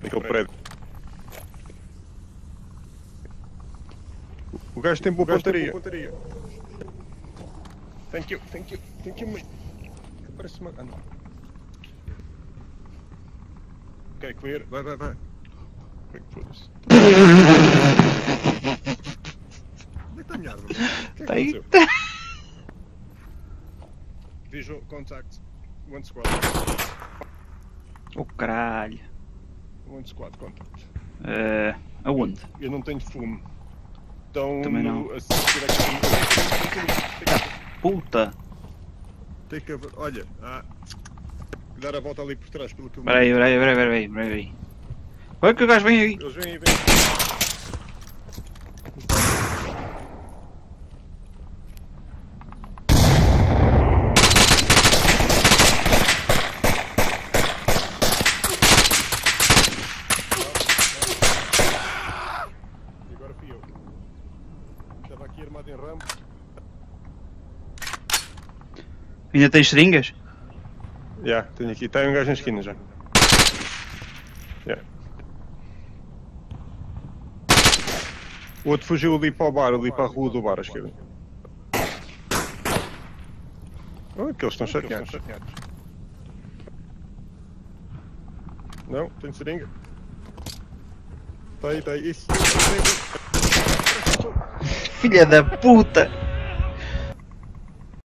Fica o prédio. O gajo tem boa pontaria. Thank you, mate. Parece uma... Ah, não. Ok, clear. Vai. Como é que foda-se? Onde é que está a minha árvore? Está aí. Visual contact. One squad. Oh, caralho. One squad contact. Aonde? Eu não tenho fumo. Estão também não. Assistir aqui. Puta! Tem que haver. Olha, dar a volta ali por trás pelo que eu. Peraí. Olha que o gajo vem aí! Eles vêm aí, E agora fui eu. Estava aqui armado em rambo. Ainda tens seringas? Já, tenho aqui. Está aí um gajo na esquina já. O outro fugiu ali para o bar, ali para a rua do bar à esquerda. Oh, aqueles estão chateados. Não, tenho seringa. Está aí, isso. Filha da puta!